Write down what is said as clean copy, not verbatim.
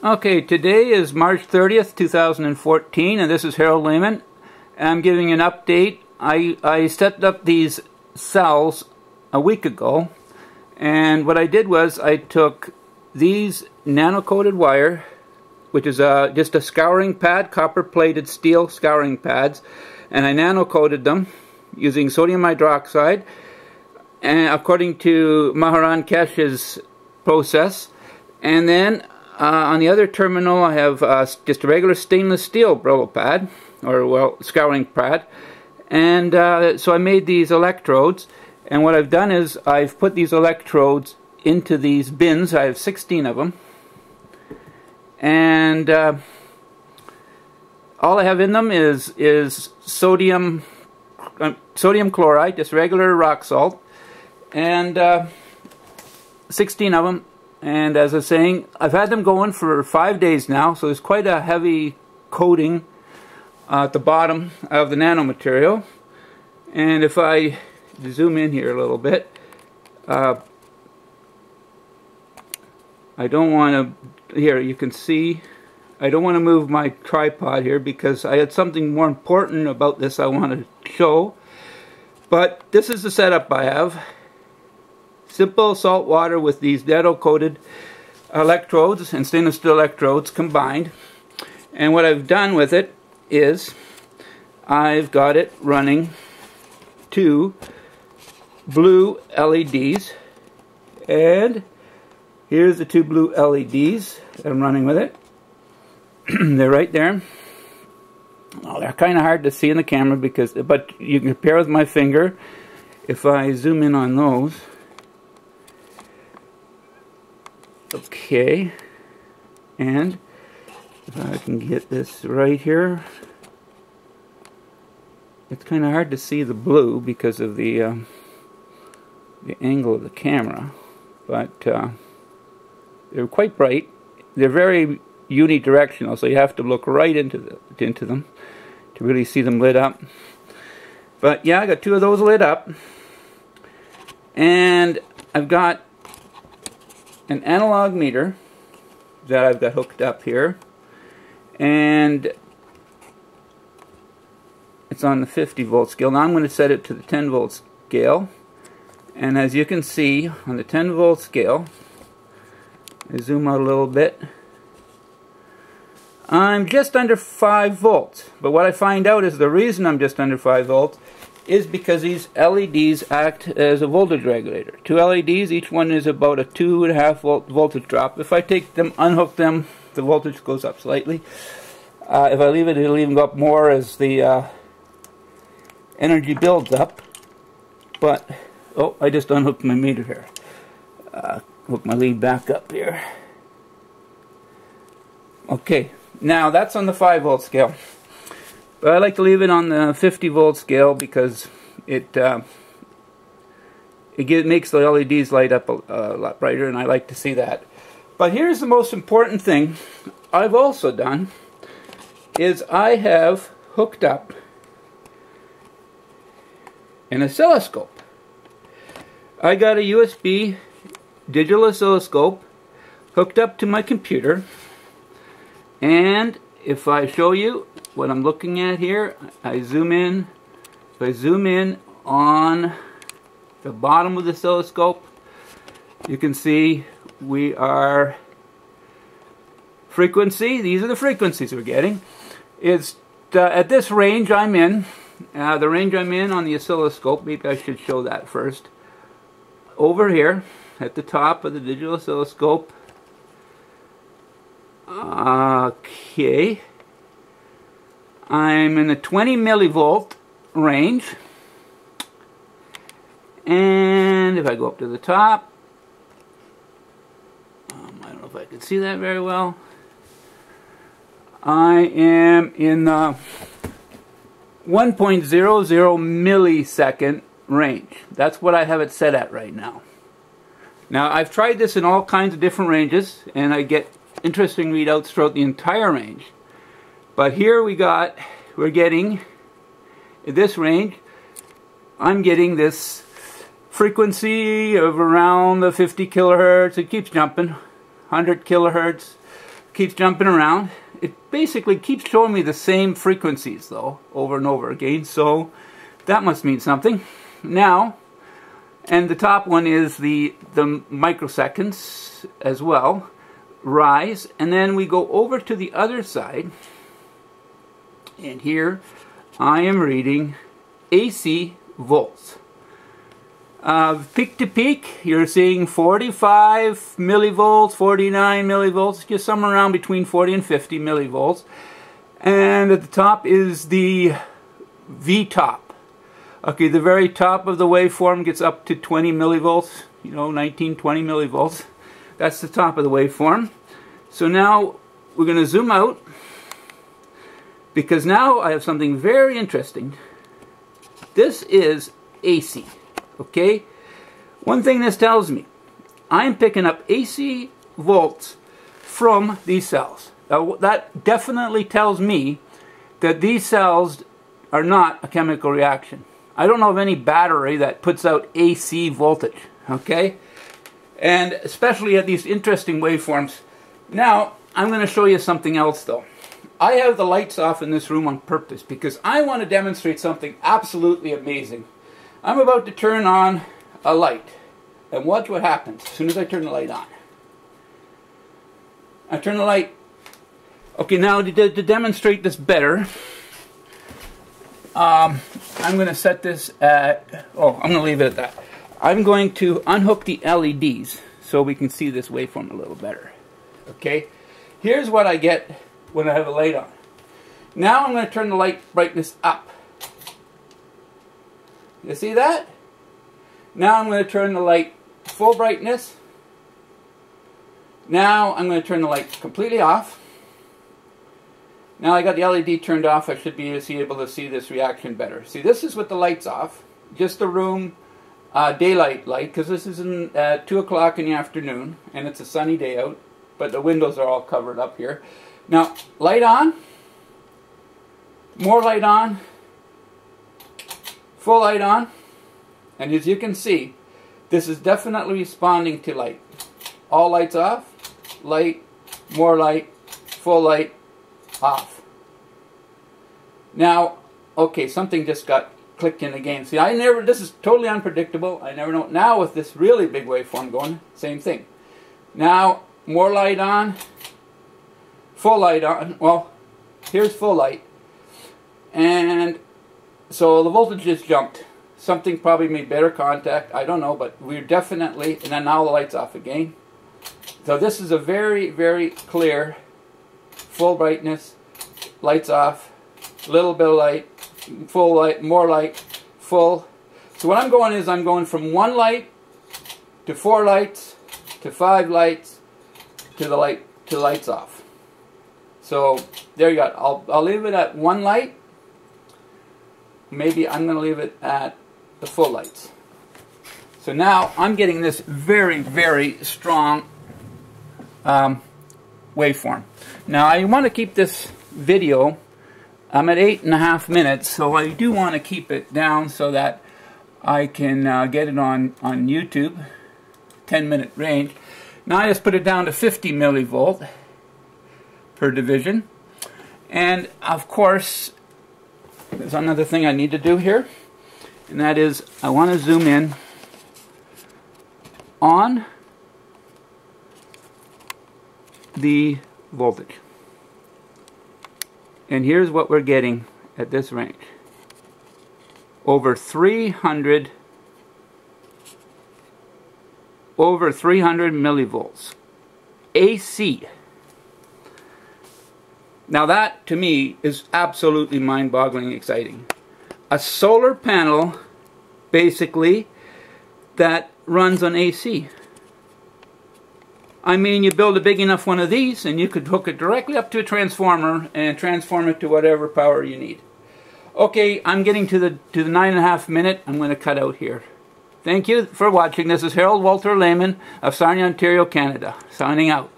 Okay, today is March 30th, 2014, and this is Harold Lehmann. I'm giving an update. I set up these cells a week ago, and what I did was I took these nano-coated wire, which is just a scouring pad, copper-plated steel scouring pads, and I nano-coated them using sodium hydroxide, and according to Maharan Keshe's process, and then on the other terminal, I have just a regular stainless steel Brillo pad, or well, scouring pad, and so I made these electrodes. And what I've done is I've put these electrodes into these bins. I have 16 of them, and all I have in them is sodium chloride, just regular rock salt, and 16 of them. And as I was saying, I've had them going for 5 days now, so there's quite a heavy coating at the bottom of the nanomaterial. And if I zoom in here a little bit, I don't want to, here you can see, I don't want to move my tripod here because I had something more important about this I want to show. But this is the setup I have. Simple salt water with these nano-coated electrodes and stainless steel electrodes combined. And what I've done with it is I've got it running 2 blue LEDs. And here's the 2 blue LEDs that I'm running with it. They're right there. Oh, they're kind of hard to see in the camera, but you can compare with my finger. If I zoom in on those, okay, and if I can get this right here, it's kind of hard to see the blue because of the angle of the camera, but they're quite bright. They're very unidirectional, so you have to look right into them to really see them lit up. But yeah, I got 2 of those lit up, and I've got an analog meter that I've got hooked up here, and it's on the 50 volt scale. Now I'm going to set it to the 10 volt scale, and as you can see on the 10 volt scale, I zoom out a little bit, I'm just under 5 volts. But what I find out is the reason I'm just under 5 volts is because these LEDs act as a voltage regulator. 2 LEDs, each one is about a 2.5 volt voltage drop. If I take them, unhook them, the voltage goes up slightly. If I leave it, it'll even go up more as the energy builds up. But, oh, I just unhooked my meter here. Hook my lead back up here. Okay, now that's on the 5 volt scale. But I like to leave it on the 50 volt scale because it makes the LEDs light up a lot brighter, and I like to see that. But here's the most important thing I've also done, is I have hooked up an oscilloscope. I got a USB digital oscilloscope hooked up to my computer, and if I show you what I'm looking at here, if I zoom in on the bottom of the oscilloscope, you can see we are frequency. These are the frequencies we're getting. It's at this range I'm in, the range I'm in on the oscilloscope, maybe I should show that first. Over here at the top of the digital oscilloscope, okay, I'm in the 20 millivolt range, and if I go up to the top, I don't know if I can see that very well, I am in the 1.00 millisecond range. That's what I have it set at right now. Now I've tried this in all kinds of different ranges, and I get interesting readouts throughout the entire range. But here we're getting, in this range, I'm getting this frequency of around the 50 kilohertz. It keeps jumping, 100 kilohertz. keeps jumping around. It basically keeps showing me the same frequencies though, over and over again, so that must mean something. Now, and the top one is the microseconds as well, rise, and then we go over to the other side, and here I am reading AC volts. Peak to peak, you're seeing 45 millivolts, 49 millivolts, just somewhere around between 40 and 50 millivolts. And at the top is the V top. Okay, the very top of the waveform gets up to 20 millivolts, you know, 19, 20 millivolts. That's the top of the waveform. So now we're going to zoom out, because now I have something very interesting. This is AC. Okay, one thing this tells me, I'm picking up AC volts from these cells. Now, that definitely tells me that these cells are not a chemical reaction. I don't know of any battery that puts out AC voltage, okay? And especially at these interesting waveforms. Now, I'm going to show you something else though. I have the lights off in this room on purpose because I want to demonstrate something absolutely amazing. I'm about to turn on a light, and watch what happens as soon as I turn the light on. I turn the light. Okay, now to demonstrate this better, I'm going to set this at, I'm going to leave it at that. I'm going to unhook the LEDs so we can see this waveform a little better. Okay, here's what I get when I have a light on. Now I'm going to turn the light brightness up. You see that? Now I'm going to turn the light full brightness. Now I'm going to turn the light completely off. Now I got the LED turned off. I should be able to see this reaction better. See, this is with the lights off. Just the room daylight light, because this is in, 2 o'clock in the afternoon, and it's a sunny day out, but the windows are all covered up here. Now, light on. More light on. Full light on, and as you can see, this is definitely responding to light. All lights off, light, more light, full light, off. Now, okay, something just got clicked in the game. See, this is totally unpredictable. I never know. Now with this really big waveform going, same thing. Now, more light on, full light on. Well, here's full light, and so the voltage just jumped. Something probably made better contact. I don't know, but we're definitely... And then now the light's off again. So this is a very, very clear, full brightness, lights off, little bit of light, full light, more light, full. So what I'm going is I'm going from 1 light to 4 lights to 5 lights to the light to lights off. So there you go. I'll leave it at 1 light. Maybe I'm going to leave it at the full lights. So now I'm getting this very, very strong waveform. Now I want to keep this video, I'm at 8.5 minutes, so I do want to keep it down so that I can get it on YouTube, 10-minute range. Now I just put it down to 50 millivolt per division, and of course there's another thing I need to do here, and that is I want to zoom in on the voltage. And here's what we're getting at this range. Over 300 millivolts. AC. Now that, to me, is absolutely mind-boggling exciting. A solar panel, basically, that runs on AC. I mean, you build a big enough one of these, and you could hook it directly up to a transformer and transform it to whatever power you need. Okay, I'm getting to the 9.5 minute. I'm going to cut out here. Thank you for watching. This is Harold Walter Lehmann of Sarnia, Ontario, Canada, signing out.